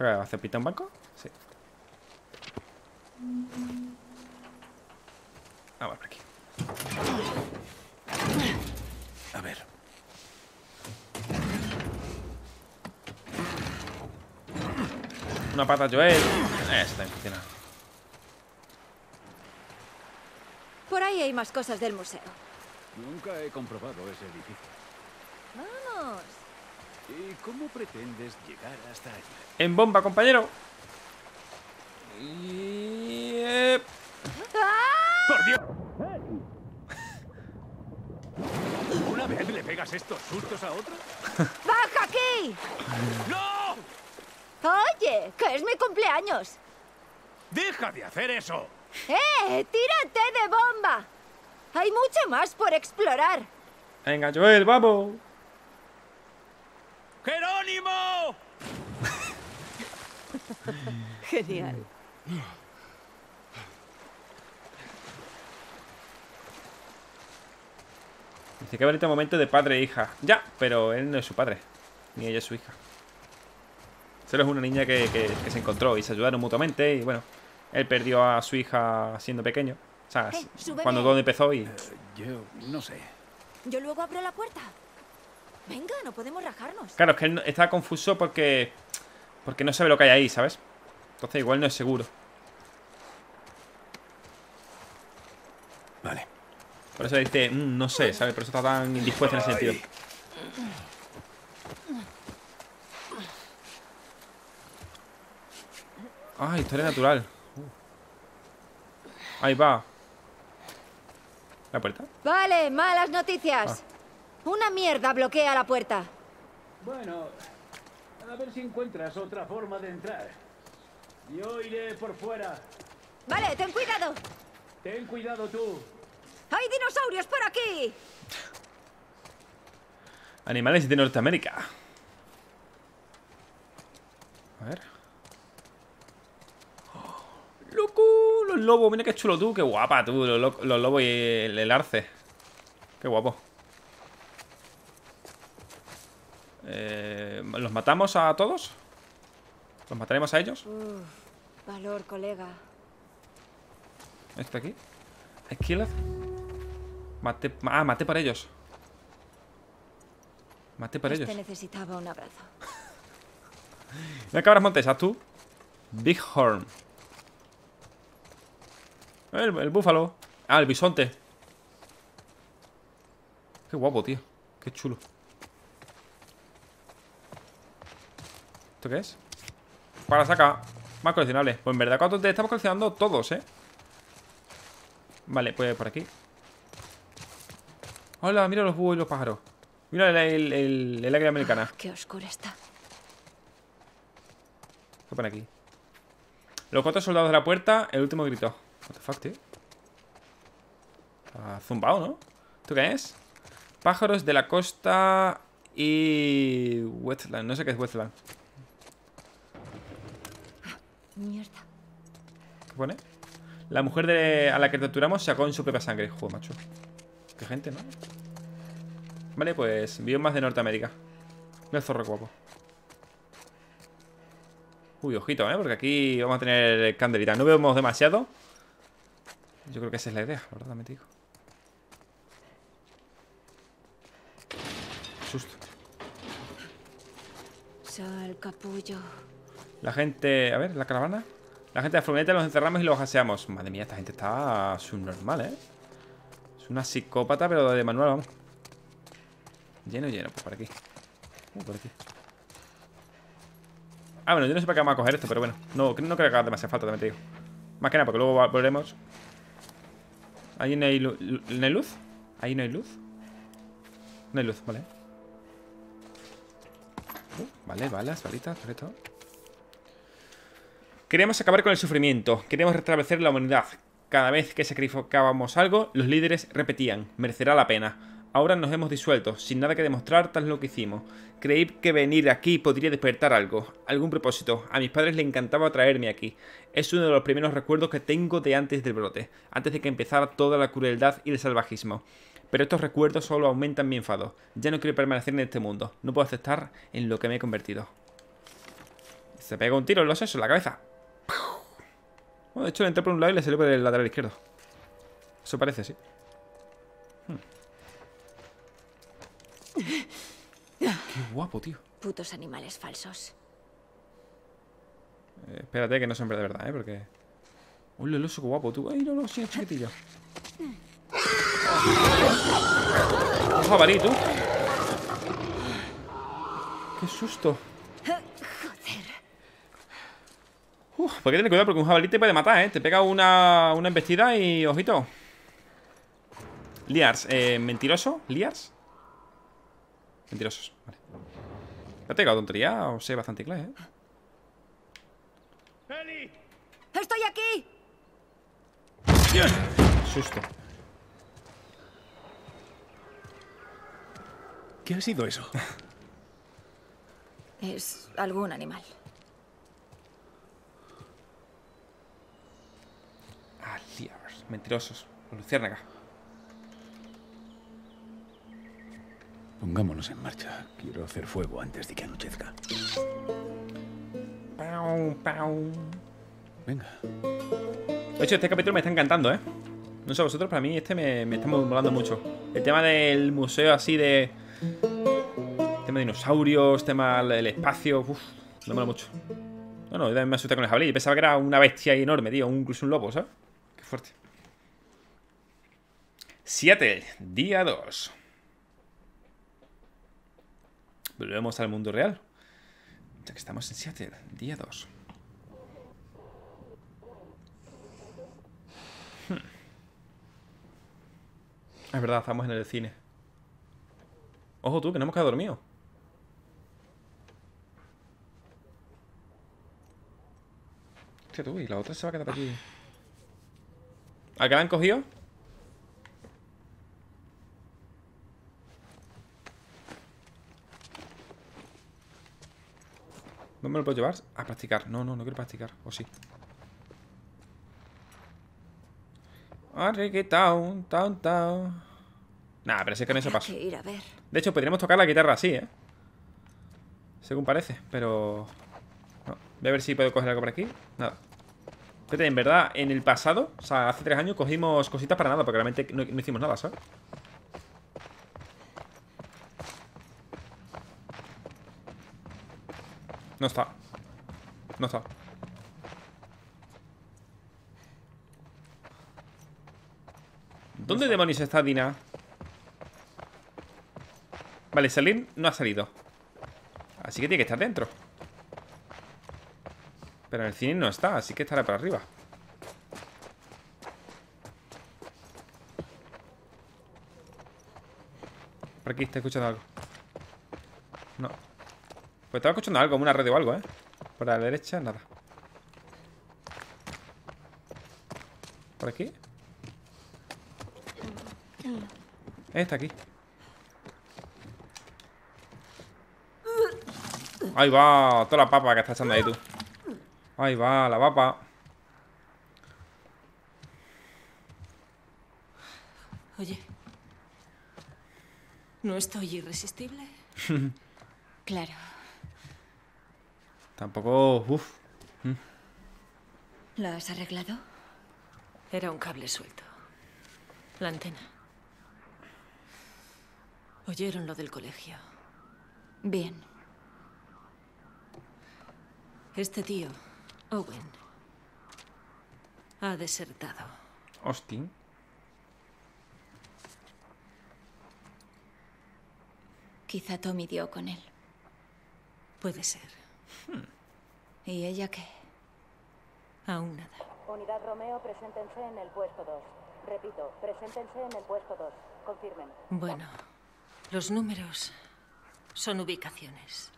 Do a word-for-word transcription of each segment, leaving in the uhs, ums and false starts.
Espera, ¿hace pita un banco? Sí. Ah, vale, por aquí. A ver. Una pata, Joel. Esta funciona. Por ahí hay más cosas del museo. Nunca he comprobado ese edificio. Vamos. ¿Y cómo pretendes llegar hasta allí? En bomba, compañero. Y... ¡Ah! ¡Por Dios! ¿Una vez le pegas estos sustos a otro? ¡Baja aquí! ¡No! Oye, que es mi cumpleaños. ¡Deja de hacer eso! ¡Eh! ¡Tírate de bomba! Hay mucho más por explorar. Venga, Joel, vamos. ¡Jerónimo! Genial. Dice que bonito momento de padre e hija. Ya, pero él no es su padre. Ni ella es su hija. Solo es una niña que, que, que se encontró y se ayudaron mutuamente. Y bueno, él perdió a su hija siendo pequeño. O sea, hey, cuando todo empezó y... Uh, yo no sé. Yo luego abro la puerta. Venga, no podemos rajarnos. Claro, es que él está confuso porque... Porque no sabe lo que hay ahí, ¿sabes? Entonces igual no es seguro. Vale. Por eso dice, mmm, no sé, ¿sabes? Por eso está tan indispuesto en ese sentido. Ah, historia natural. Uh. Ahí va. ¿La puerta? Vale, malas noticias. Ah. Una mierda bloquea la puerta. Bueno, a ver si encuentras otra forma de entrar. Yo iré por fuera. Vale, ten cuidado. Ten cuidado tú. ¡Hay dinosaurios por aquí! Animales de Norteamérica. A ver. ¡Oh, loco! Los lobos, mira qué chulo tú. Qué guapa tú, los, los lobos y el, el arce. Qué guapo. Eh, ¿Los matamos a todos? ¿Los mataremos a ellos? Uf, valor, colega. ¿Este aquí? ¿Esquilad? Maté, ah, maté por ellos. Maté por este ellos. Necesitaba un abrazo. Mira, cabras montesas, tú. Bighorn. El, el búfalo. Ah, el bisonte. Qué guapo, tío. Qué chulo. ¿Esto qué es? Para sacar más coleccionables. Pues en verdad, cuando te estamos coleccionando todos, ¿eh? Vale, pues por aquí. Hola, mira los búhos y los pájaros. Mira el, el, el, el águila americana. Ah, qué oscura está. ¿Qué pone aquí? Los cuatro soldados de la puerta, el último grito. What the fuck, tío. Está zumbado, ¿no? ¿Esto qué es? Pájaros de la costa y... Wetland, no sé qué es Wetland. Ah, mierda. ¿Qué pone? La mujer de... a la que torturamos sacó en su propia sangre. Joder, macho. Qué gente, ¿no? Vale, pues biomas de Norteamérica. Mira el zorro guapo. Uy, ojito, ¿eh? Porque aquí vamos a tener candelita. No vemos demasiado. Yo creo que esa es la idea, la verdad, me digo. Susto. Sal, capullo. La gente... A ver, la caravana. La gente de la furgoneta los encerramos y los gaseamos. Madre mía, esta gente está subnormal, ¿eh? Una psicópata, pero de manual, vamos. Lleno, lleno, pues por aquí. Uh, por aquí. Ah, bueno, yo no sé para qué vamos a coger esto, pero bueno. No, no creo que haga demasiada falta, también te digo. Más que nada, porque luego volveremos. ¿Ahí no hay, no hay luz? ¿Ahí no hay luz? No hay luz, vale. Uh, vale, balas, balitas, correcto. Queremos acabar con el sufrimiento. Queremos restablecer la humanidad. Cada vez que sacrificábamos algo, los líderes repetían, merecerá la pena. Ahora nos hemos disuelto, sin nada que demostrar tras lo que hicimos. Creí que venir aquí podría despertar algo, algún propósito. A mis padres les encantaba traerme aquí. Es uno de los primeros recuerdos que tengo de antes del brote, antes de que empezara toda la crueldad y el salvajismo. Pero estos recuerdos solo aumentan mi enfado. Ya no quiero permanecer en este mundo, no puedo aceptar en lo que me he convertido. Se pega un tiro en los sesos, en la cabeza. Bueno, de hecho le entró por un lado y le salió por el lateral izquierdo. Eso parece, sí. Hmm. Qué guapo, tío. Putos animales falsos. Eh, espérate que no son de verdad, ¿eh? Porque... ¡Uy, el oso, qué guapo, tú! ¡Ay, no, no, sí, chiquitillo! ¡Un jabalí, tú! ¡Qué susto! Uf, porque tener cuidado porque un jabalí te puede matar, ¿eh? Te pega una, una embestida y... ¡Ojito! Liars, eh, mentiroso. Liars. Mentirosos, vale. ¿Te ha pegado tontería? O sé bastante inglés, ¿eh? ¡Eli! ¡Estoy aquí! ¡Dios! Susto. ¿Qué ha sido eso? Es algún animal. Ah, liars. Mentirosos. Luciérnaga. Pongámonos en marcha. Quiero hacer fuego antes de que anochezca. Pau, pau. Venga. De hecho, este capítulo me está encantando, ¿eh? No sé vosotros, para mí este me, me está molando mucho. El tema del museo así de... Tema de dinosaurios, tema del espacio... Uff, me mola mucho. No, no, yo también me asusté con el jabalí. Pensaba que era una bestia ahí enorme, tío. Incluso un lobo, ¿sabes? Qué fuerte. Seattle, día dos. Volvemos al mundo real. Ya que estamos en Seattle, día dos. Hmm. Es verdad, estamos en el cine. Ojo tú, que no hemos quedado dormidos. Hostia tú, y la otra se va a quedar aquí. ¿A qué la han cogido? ¿No me lo puedo llevar? A practicar. No, no, no quiero practicar. O sí. Arregue town, town, town. Nah, pero si es que en eso paso. De hecho, podríamos tocar la guitarra así, ¿eh? Según parece, pero... No. Voy a ver si puedo coger algo por aquí. Nada. Fíjate, en verdad, en el pasado, o sea, hace tres años cogimos cositas para nada, porque realmente no, no hicimos nada, ¿sabes? No está. No está. ¿Dónde demonios está Dina? Vale, salir no ha salido. Así que tiene que estar dentro. Pero en el cine no está, así que estará para arriba. Por aquí está escuchando algo. No. Pues estaba escuchando algo, una radio o algo, ¿eh? Por la derecha, nada. ¿Por aquí? Está aquí. Ahí va, toda la papa que está echando ahí tú. Ahí va, la papa. Oye. ¿No estoy irresistible? Claro. Tampoco... Uf. Mm. ¿Lo has arreglado? Era un cable suelto. La antena. Oyeron lo del colegio. Bien. Este tío, Owen, ha desertado. Austin. Quizá Tommy dio con él. Puede ser. Hmm. ¿Y ella qué? Aún nada. Unidad Romeo, preséntense en el puesto dos. Repito, preséntense en el puesto dos. Confirmen. Bueno, los números son ubicaciones.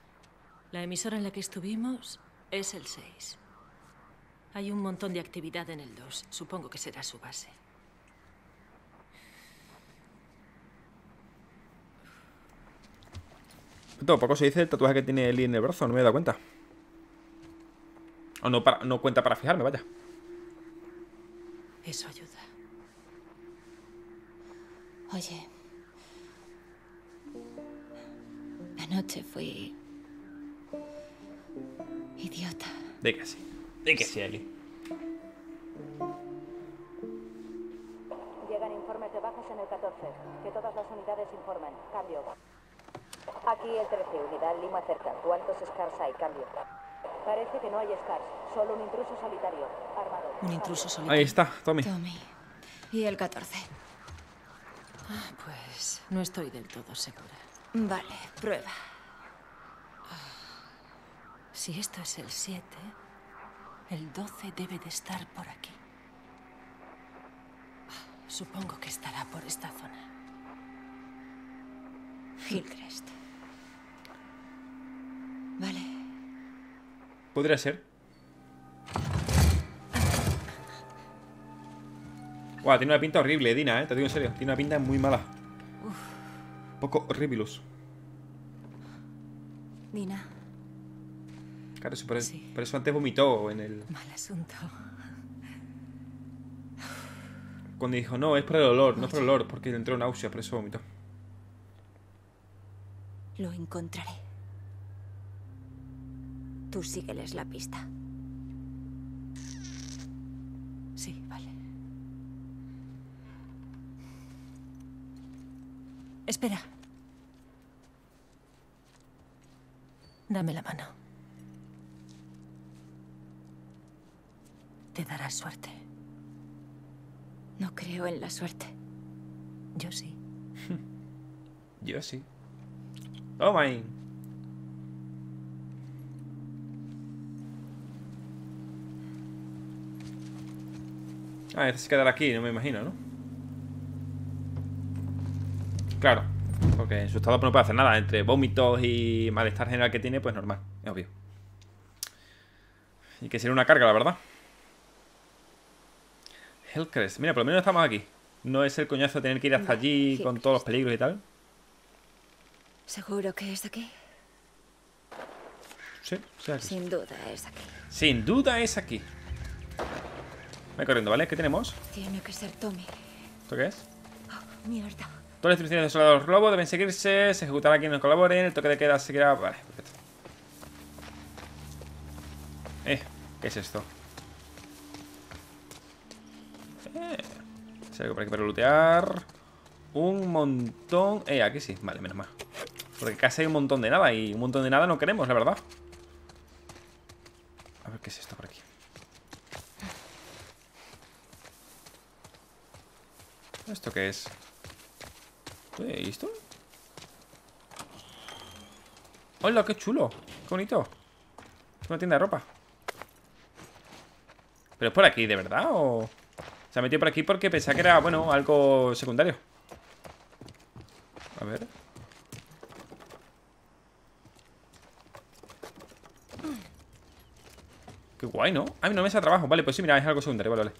La emisora en la que estuvimos es el seis. Hay un montón de actividad en el dos. Supongo que será su base. Todo poco se dice el tatuaje que tiene Eli en el brazo, no me he dado cuenta. O no, para, no cuenta para fijarme, vaya. Eso ayuda. Oye. Anoche fui... idiota. De que sí. De que sí, Eli. Llegan informes de bajas en el catorce. Que todas las unidades informen. Cambio. Aquí el trece, unidad Lima cerca. ¿Cuántos Scars hay? Cambio. Parece que no hay Scars. Solo un intruso solitario. Armado. Un intruso solitario. Ahí está, Tommy. Tommy. Y el catorce. Ah, pues no estoy del todo segura. Vale, prueba. Si esto es el siete, el doce debe de estar por aquí. Supongo que estará por esta zona. Hillcrest. Vale. Podría ser. Guau, wow, tiene una pinta horrible, Dina, eh. Te digo en serio, tiene una pinta muy mala. Un poco horribilus. Dina. Claro, eso por, el, sí. por eso antes vomitó en el... Mal asunto. Cuando dijo, no, es por el olor, Oye. no es por el olor, porque le entró náusea, por eso vomitó. Lo encontraré. Tú sígueles la pista. Sí, vale. Espera. Dame la mano. Te dará suerte. No creo en la suerte. Yo sí. Yo sí. Oh my. Ah, necesitas quedar aquí, no me imagino, ¿no? Claro, porque en su estado no puede hacer nada. Entre vómitos y malestar general que tiene, pues normal, es obvio. Y que sería una carga, la verdad. Hillcrest, mira, por lo menos estamos aquí. No es el coñazo de tener que ir hasta allí con todos los peligros y tal. ¿Seguro que es aquí? Sí, sí, aquí. Sin duda es aquí. Sin duda es aquí. Voy corriendo, ¿vale? ¿Qué tenemos? Tiene que ser Tommy. ¿Esto qué es? Oh, mierda. Todas las instrucciones de soldados robo deben seguirse. Se ejecutará quien nos colabore. El toque de queda seguirá. Vale, perfecto. Eh, ¿qué es esto? Eh, si hay algo por aquí para lootear. Un montón. Eh, aquí sí. Vale, menos mal. Porque casi hay un montón de nada. Y un montón de nada no queremos, la verdad. A ver qué es esto por aquí. ¿Esto qué es? ¿Y esto? ¡Hola! ¡Qué chulo! ¡Qué bonito! Es una tienda de ropa. ¿Pero es por aquí, de verdad? ¿O se ha metido por aquí porque pensaba que era, bueno, algo secundario? A ver. Qué guay, ¿no? A mí no me sale trabajo. Vale, pues sí, mira, es algo secundario. Vale, vale.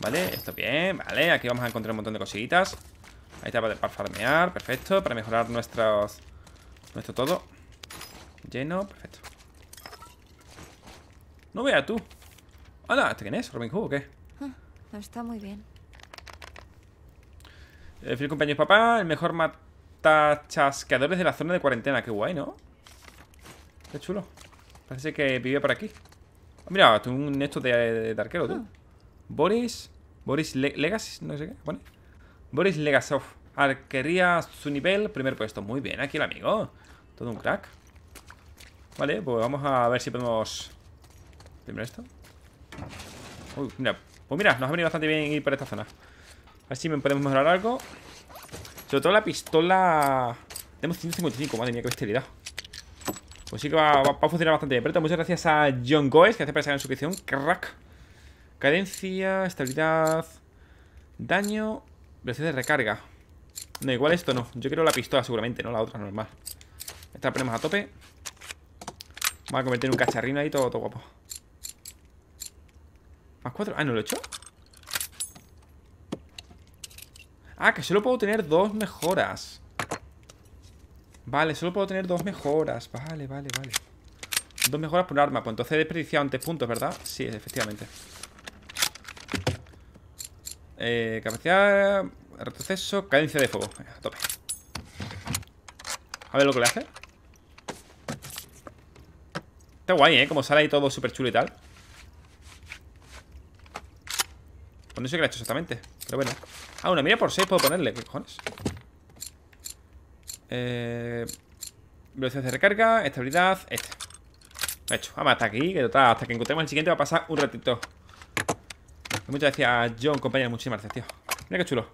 Vale, esto bien. Vale, aquí vamos a encontrar un montón de cositas. Ahí está para, para farmear, perfecto. Para mejorar nuestros, nuestro todo. Lleno, perfecto. No veas tú. Hola, ¿este quién es? ¿Robin Hood o qué? No está muy bien. El feliz cumpleaños, papá. El mejor matachasqueadores de la zona de cuarentena. Qué guay, ¿no? Qué chulo. Parece que vivía por aquí. Oh, mira, tú un esto de, de, de arquero, tú. Oh. Boris. Boris Le Legas. No sé qué. Bueno. Boris Legasov, arquería su nivel, primer puesto. Muy bien, aquí el amigo. Todo un crack. Vale, pues vamos a ver si podemos. Primero esto. Uy, mira. Pues mira, nos ha venido bastante bien ir por esta zona. A ver si podemos mejorar algo. Sobre todo la pistola. Tenemos ciento cincuenta y cinco, madre mía, qué bestialidad. Pues sí que va, va, va a funcionar bastante bien. Pero muchas gracias a John Goes, que hace para sacar en suscripción. Crack. Cadencia, estabilidad, daño. Velocidad de recarga. No, igual esto no. Yo quiero la pistola seguramente, no la otra normal. Esta la ponemos a tope. Vamos a convertir en un cacharrino ahí todo, todo guapo. Más cuatro. Ah, ¿no lo he hecho? Ah, que solo puedo tener dos mejoras. Vale, solo puedo tener dos mejoras. Vale, vale, vale. Dos mejoras por arma. Pues entonces he desperdiciado antes puntos, ¿verdad? Sí, efectivamente. Eh, capacidad, retroceso, cadencia de fuego. Venga, a tope. A ver lo que le hace. Está guay, ¿eh? Como sale ahí todo súper chulo y tal. Pues no sé qué le he hecho exactamente, pero bueno. Ah, una mira por seis puedo ponerle, ¿qué cojones? Eh, velocidad de recarga, estabilidad, este. De hecho, vamos hasta aquí, que total, hasta que encontremos el siguiente va a pasar un ratito. Muchas gracias a John, compañero, muchísimas gracias, tío. Mira qué chulo.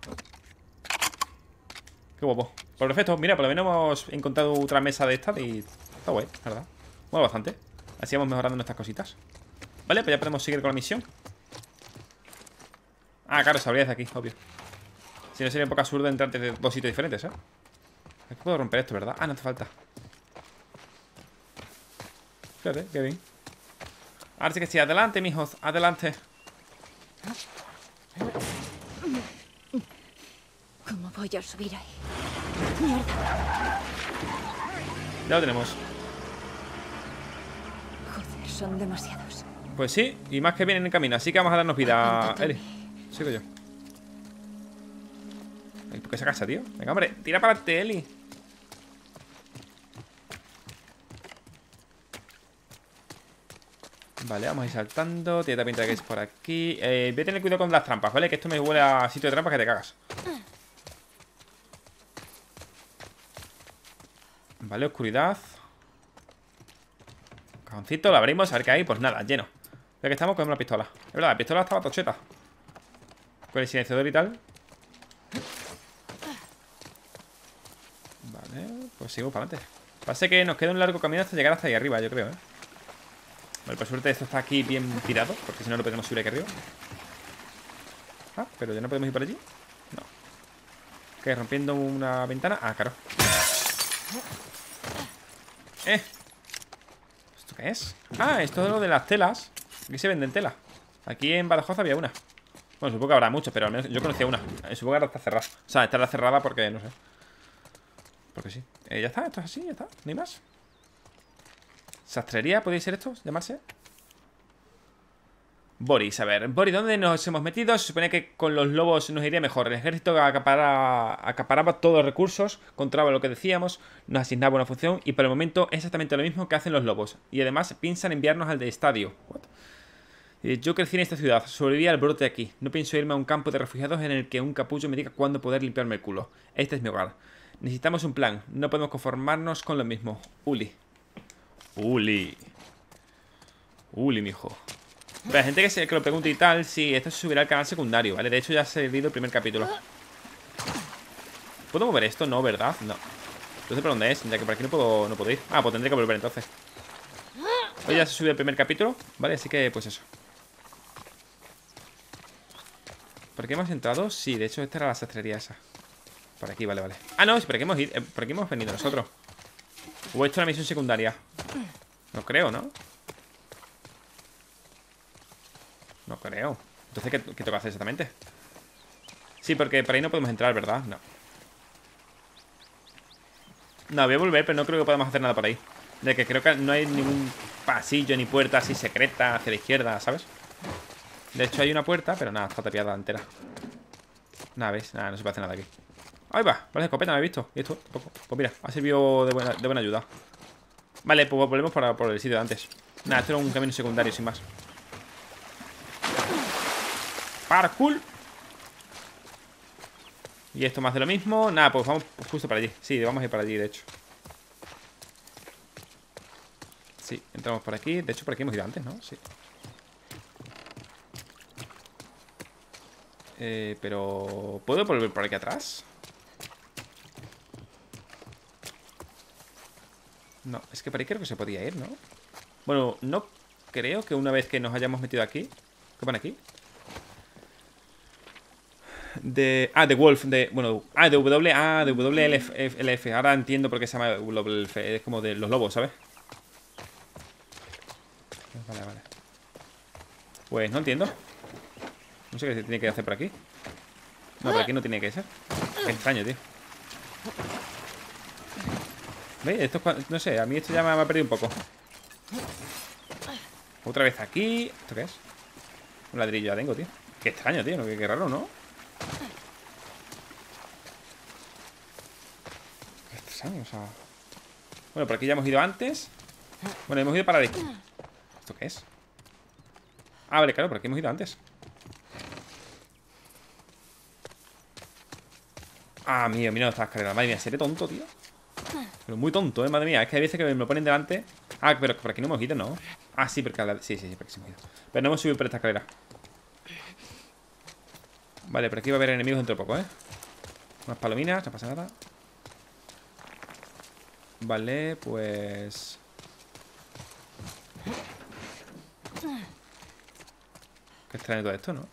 Qué guapo. Por perfecto, mira, por lo menos hemos encontrado otra mesa de estas y está guay, la verdad. Bueno, bastante. Así vamos mejorando nuestras cositas. Vale, pues ya podemos seguir con la misión. Ah, claro, se abría desde aquí, obvio. Si no sería un poco absurdo entrar desde dos sitios diferentes, ¿eh? Aquí puedo romper esto, ¿verdad? Ah, no hace falta. Fíjate, qué bien. Ahora sí que sí, adelante, mijos, adelante. ¿Cómo voy a subir ahí? ¡Mierda! Ya lo tenemos. Joder, son demasiados. Pues sí, y más que vienen en camino, así que vamos a darnos vida, Eli. Sigo yo. Ay, ¿por qué se casa, tío? Venga, hombre, tira para adelante, Eli. Vale, vamos a ir saltando. Tiene la pinta de que es por aquí. Eh, voy a tener cuidado con las trampas, ¿vale? Que esto me huele a sitio de trampas que te cagas. Vale, oscuridad. Cajoncito, lo abrimos, a ver qué hay. Pues nada, lleno. Ya que estamos con una pistola. Es verdad, la pistola estaba tocheta. Con el silenciador y tal. Vale, pues seguimos para adelante. Parece que nos queda un largo camino hasta llegar hasta ahí arriba, yo creo, ¿eh? Vale, por suerte esto está aquí bien tirado, porque si no lo podemos subir aquí arriba. Ah, pero ya no podemos ir por allí. No. ¿Qué? ¿Rompiendo una ventana? Ah, claro. Eh. ¿Esto qué es? Ah, esto es lo de las telas. Aquí se venden telas. Aquí en Badajoz había una. Bueno, supongo que habrá muchas, pero al menos yo conocía una. Supongo que ahora está cerrada. O sea, estará cerrada porque no sé. Porque sí. Eh, ya está, esto es así, ya está. No hay más. ¿Sastrería? ¿Podría ser esto? ¿Llamarse? Boris, a ver. Boris, ¿dónde nos hemos metido? Se supone que con los lobos nos iría mejor. El ejército acaparaba, acaparaba todos los recursos, controlaba lo que decíamos, nos asignaba una función y por el momento es exactamente lo mismo que hacen los lobos. Y además piensan enviarnos al de estadio. What? Yo crecí en esta ciudad, sobreviví al brote aquí. No pienso irme a un campo de refugiados en el que un capullo me diga cuándo poder limpiarme el culo. Este es mi hogar. Necesitamos un plan. No podemos conformarnos con lo mismo. Uli. Uli. Uli, mijo. Pero hay gente que, se, que lo pregunte y tal. Si esto se subirá al canal secundario, ¿vale? De hecho ya se ha visto el primer capítulo. ¿Puedo mover esto? No, ¿verdad? No. No sé por dónde es, ya que por aquí no puedo, no puedo ir. Ah, pues tendré que volver entonces. Hoy ya se subió el primer capítulo, ¿vale? Así que pues eso. ¿Por qué hemos entrado? Sí, de hecho esta era la sastrería esa. Por aquí, vale, vale. Ah, no, es por aquí hemos ido, eh, por aquí hemos venido nosotros. O esto es una misión secundaria. No creo, ¿no? No creo. Entonces, ¿qué, qué toca hacer exactamente? Sí, porque por ahí no podemos entrar, ¿verdad? No. No, voy a volver, pero no creo que podamos hacer nada por ahí. De que creo que no hay ningún pasillo ni puerta así secreta hacia la izquierda, ¿sabes? De hecho, hay una puerta, pero nada, está tapiada entera. Nada, ¿ves? Nada, no se puede hacer nada aquí. Ahí va, parece escopeta, no he visto. Y esto, tampoco. Pues mira, ha servido de buena, de buena ayuda. Vale, pues volvemos por, por el sitio de antes. Nada, esto era un camino secundario, sin más. Parkour. Y esto más de lo mismo. Nada, pues vamos justo para allí. Sí, vamos a ir para allí, de hecho. Sí, entramos por aquí. De hecho, por aquí hemos ido antes, ¿no? Sí. Eh, pero... ¿puedo volver por aquí atrás? No, es que por ahí creo que se podía ir, ¿no? Bueno, no creo que una vez que nos hayamos metido aquí... ¿Qué pone aquí? De... Ah, de Wolf, de... Bueno, ah, de W... Ah, de W L F. Ahora entiendo por qué se llama W L F. Es como de los lobos, ¿sabes? Vale, vale. Pues no entiendo. No sé qué se tiene que hacer por aquí. No, por aquí no tiene que ser. Qué extraño, tío. ¿Veis? Esto es, no sé, a mí esto ya me ha perdido un poco. Otra vez aquí. ¿Esto qué es? Un ladrillo ya tengo, tío. Qué extraño, tío, ¿no? Qué, qué raro, ¿no? Qué extraño, o sea. Bueno, por aquí ya hemos ido antes. Bueno, hemos ido para la izquierda. ¿Esto qué es? Ah, vale, claro, por aquí hemos ido antes. Ah, mío, mira estas carreras. Madre mía, seré tonto, tío. Pero muy tonto, eh, madre mía. Es que hay veces que me lo ponen delante. Ah, pero por aquí no hemos ido, ¿no? Ah, sí, porque la... sí, sí, sí, por aquí hemos ido. Pero no hemos subido por esta escalera. Vale, por aquí va a haber enemigos dentro de poco, ¿eh? Unas palominas, no pasa nada. Vale, pues... qué extraño todo esto, ¿no?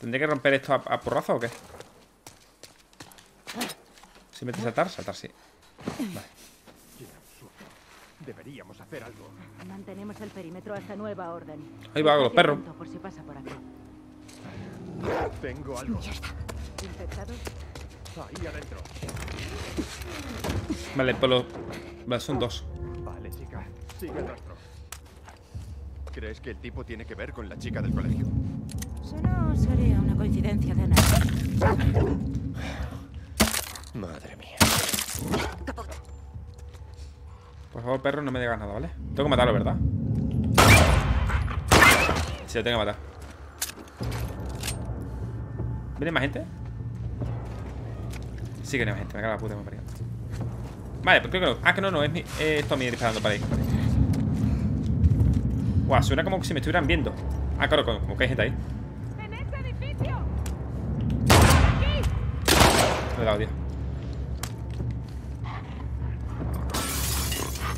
¿Tendría que romper esto a, a porrazo o qué? Si metes a saltar, saltar sí. Vale. Deberíamos hacer algo. Mantenemos el perímetro hasta nueva orden. Ahí va, los perros. Por si pasa por aquí. Tengo algo. ¿Infectados? Ahí adentro. Vale, pues los... vale, son dos. Vale, chica. Sigue el rastro. ¿Crees que el tipo tiene que ver con la chica del colegio? Solo sería una coincidencia de nada. Madre mía. Por favor, perro, no me digas nada, ¿vale? Tengo que matarlo, ¿verdad? Sí, lo tengo que matar. ¿Viene más gente? Sí que no hay más gente, me cago en la puta, me parió. Vale, pues creo que no. Ah, que no, no, es mi... es Tommy disparando para ahí. Guau, wow, suena como si me estuvieran viendo. Ah, claro, como que hay gente ahí. En este edificio. Me he dado, tío.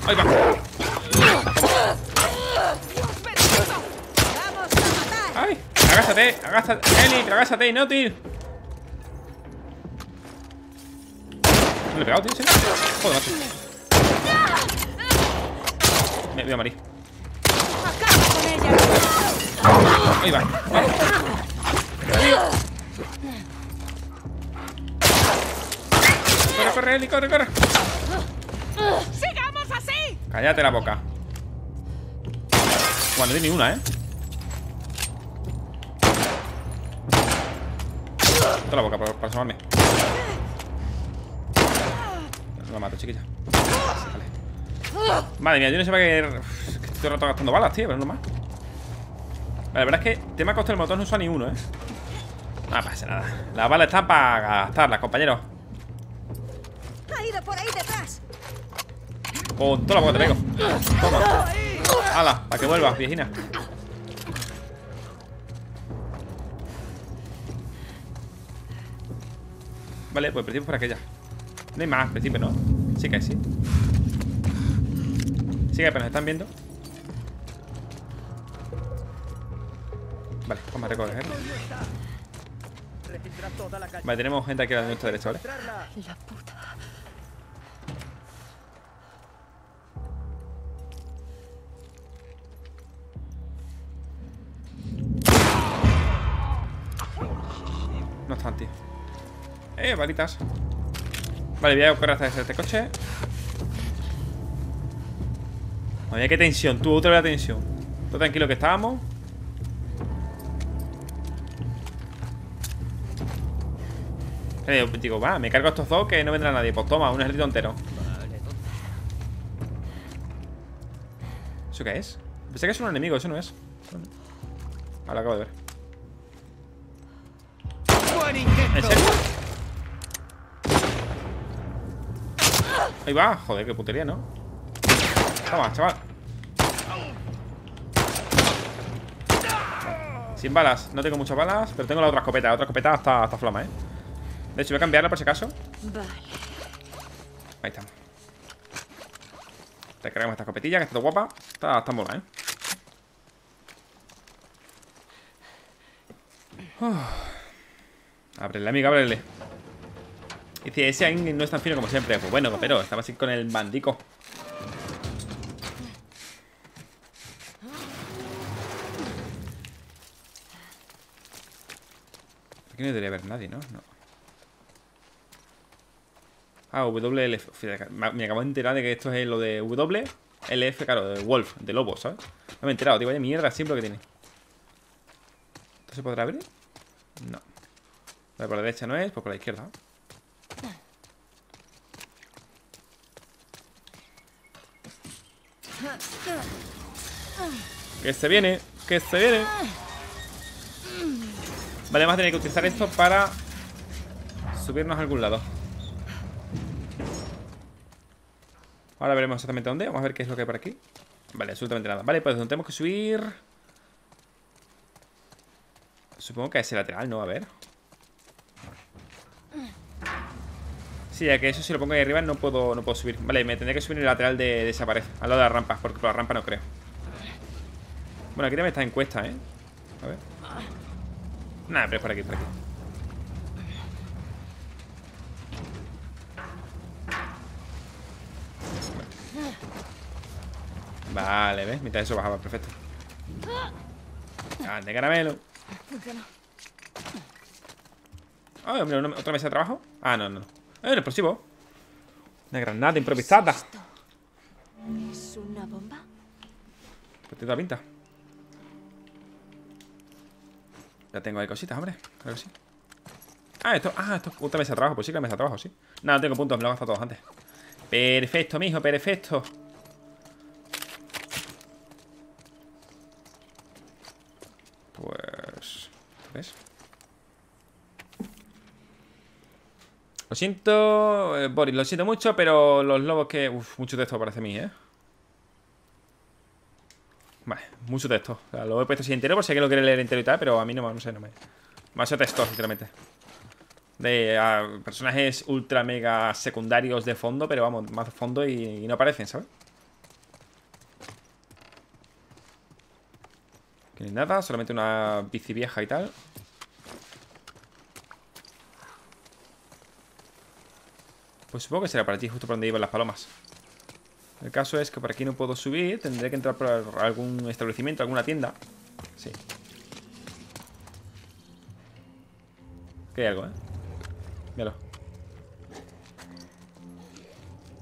¡Ahí va! ¡Ay! ¡Agásate! ¡Agásate! ¡Eli! ¡Agásate, inútil! ¿No le he pegado, tío? ¿Sí? ¡Joder, macho! Me voy a morir. ¡Ahí va! ¡Ahí va! ¡Corre, corre, Eli! ¡Corre, corre! Cállate la boca. Bueno, no di ni una, ¿eh? Cállate la boca para, para asomarme. No la mato, chiquilla. Vale. Madre mía, yo no sé para qué... estoy rato gastando balas, tío, pero no más. Vale, la verdad es que tema coste del motor no usa ni uno, ¿eh? No pasa nada. Las balas están para gastarlas, compañeros. Ha ido por ahí detrás. Con toda la boca te pego. Toma. Hala, para que vuelvas, viejina. Vale, pues principio por aquella. No hay más, principio no. Sí que hay, sí. Sí que hay, pero nos están viendo. Vale, vamos a recoger, ¿eh? Vale, tenemos gente aquí a nuestra derecha, ¿vale? La puta. No están, tío. Eh, varitas. Vale, voy a correr hasta este coche. Madre mía, qué tensión, tú, otra vez la tensión. Todo tranquilo que estábamos. Eh, digo, va, me cargo a estos dos que no vendrá nadie. Pues toma, un ejército entero. ¿Eso qué es? Pensé que es un enemigo, eso no es. Ahora acabo de ver. ¿En serio? Ahí va, joder, qué putería, ¿no? Toma, chaval. Sin balas, no tengo muchas balas, pero tengo la otra escopeta. La otra escopeta hasta, hasta flama, ¿eh? De hecho, voy a cambiarla por si acaso. Vale. Ahí está. Recargamos esta escopetilla, que está guapa. Está, está mola, ¿eh? Uff. Ábrele, amiga, ábrele. Y si ese ahí no es tan fino como siempre. Pues bueno, pero estaba así con el bandico. Aquí no debería haber nadie, ¿no? No. Ah, W L F. Me acabo de enterar de que esto es lo de W L F, claro, de Wolf, de lobo, ¿sabes? No me he enterado, tío, vaya mierda siempre lo que tiene. ¿Esto se podrá abrir? No. Vale, por la derecha no es, pues por la izquierda. Que se viene, que se viene. Vale, vamos a tener que utilizar esto para subirnos a algún lado. Ahora veremos exactamente dónde. Vamos a ver qué es lo que hay por aquí. Vale, absolutamente nada. Vale, pues donde tenemos que subir. Supongo que a ese lateral, ¿no? A ver. Sí, ya que eso si lo pongo ahí arriba no puedo, no puedo subir. Vale, me tendré que subir el lateral de, de esa pared. Al lado de la rampa, porque por la rampa no creo. Bueno, aquí también está encuesta, ¿eh? A ver. Nada, pero es por aquí, por aquí. Vale, ¿ves? Mientras eso bajaba, perfecto. Ande, caramelo. Ah, oh, mira, otra mesa de trabajo. Ah, no, no. ¡Hay un explosivo! Una granada improvisada. ¿Es esto? ¿Es una bomba? Pues tiene toda pinta. Ya tengo ahí cositas, hombre. Claro que sí. Ah, esto. Ah, esto es otra mesa de trabajo. Pues sí que la mesa de trabajo, sí. Nada, no tengo puntos, me lo he gastado todos antes. Perfecto, mijo, perfecto. Pues. ¿Ves? Lo siento, eh, Boris, lo siento mucho, pero los lobos que... Uf, mucho texto parece a mí, ¿eh? Vale, mucho texto. O sea, lo he puesto así entero por si alguien lo quiere leer entero y tal, pero a mí no, no sé, no me... Demasiado texto, sinceramente. De a, personajes ultra mega secundarios de fondo, pero vamos, más fondo y, y no aparecen, ¿sabes? Que no hay nada, solamente una bici vieja y tal. Pues supongo que será para ti, justo por donde iban las palomas. El caso es que por aquí no puedo subir. Tendré que entrar por algún establecimiento, alguna tienda. Sí. Que hay algo, ¿eh? Míralo.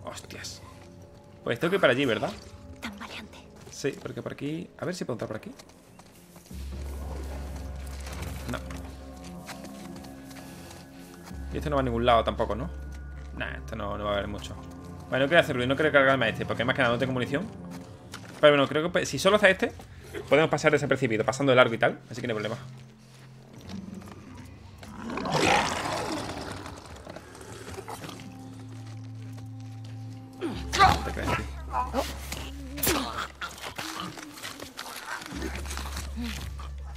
Hostias. Pues tengo que ir para allí, ¿verdad? Tan valiente. Sí, porque por aquí... A ver si puedo entrar por aquí. No. Y esto no va a ningún lado tampoco, ¿no? Nah, esto no, no va a haber mucho. Vale, no quiero hacer ruido, no quiero cargarme a este, porque más que nada no tengo munición. Pero bueno, creo que si solo hace este, podemos pasar desapercibido, pasando de largo y tal. Así que no hay problema. ¿Te crees?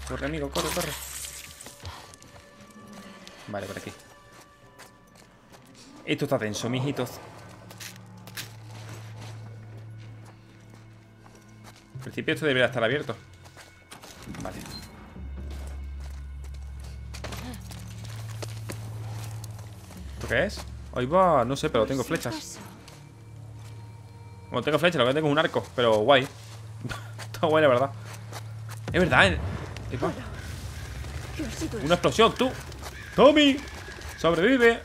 Corre, amigo, corre, corre. Vale, por aquí. Esto está tenso, mijitos. En principio esto debería estar abierto. Vale. ¿Esto qué es? Ahí va, no sé, pero tengo flechas. Bueno, tengo flechas, lo que tengo es un arco, pero guay. Está guay, la verdad. Es verdad, ¿eh? Una explosión, tú. ¡Tommy! ¡Sobrevive!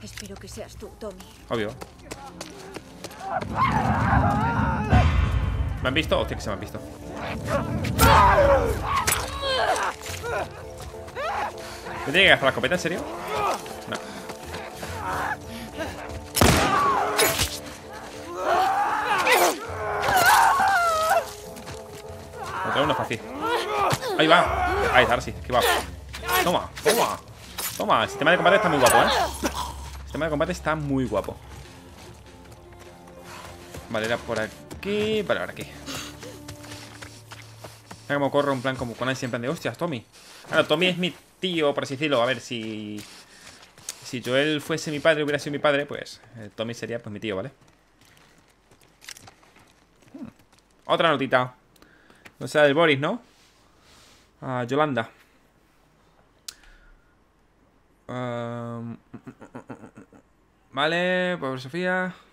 Espero que seas tú, Tommy. Obvio. ¿Me han visto? Hostia, que se me han visto. ¿Me tiene que gastar la escopeta, en serio? No. Otra uno fácil. Ahí va. Ahí está, ahora sí, que va. Toma, toma. Toma, el sistema de combate está muy guapo, ¿eh? El tema de combate está muy guapo. Vale, era por aquí. Vale, ahora aquí. Mira cómo corro en plan como con ansia, en plan de hostias, Tommy. Claro, Tommy es mi tío, por así decirlo. A ver, si Si Joel fuese mi padre, hubiera sido mi padre, pues eh, Tommy sería pues mi tío, ¿vale? Hmm. Otra notita. No sea del Boris, ¿no? Ah, Yolanda. Um, vale, pobre Sofía.